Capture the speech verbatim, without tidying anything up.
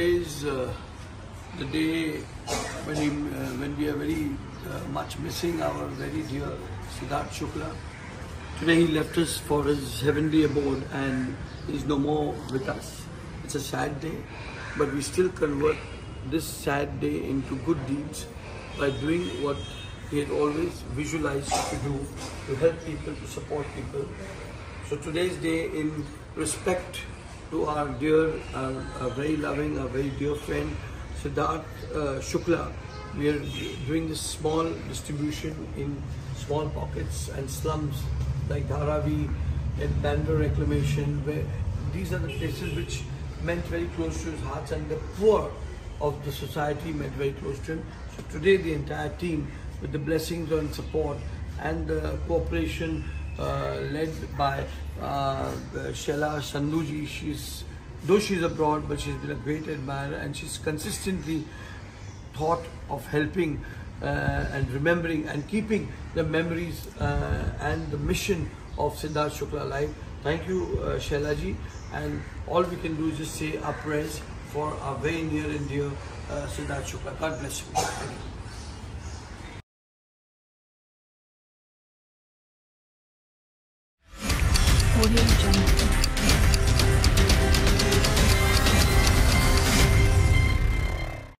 Today is uh, the day when we, uh, when we are very uh, much missing our very dear Sidharth Shukla. Today he left us for his heavenly abode and he is no more with us. It's a sad day, but we still convert this sad day into good deeds by doing what he had always visualized to do, to help people, to support people. So today's day, in respect to our dear, our, our very loving, our very dear friend, Sidharth uh, Shukla, we are doing this small distribution in small pockets and slums like Dharavi and Bandra reclamation, where these are the places which meant very close to his heart, and the poor of the society meant very close to him. So today the entire team, with the blessings and support and the cooperation uh, led by uh, Shaila Sanduja, she's, though she's abroad, but she's been a great admirer, and she's consistently thought of helping uh, and remembering and keeping the memories uh, and the mission of Sidharth Shukla alive. Thank you, uh, Shaila ji, and all we can do is just say our prayers for our very near and dear uh, Sidharth Shukla. God bless you. Audio Jungle.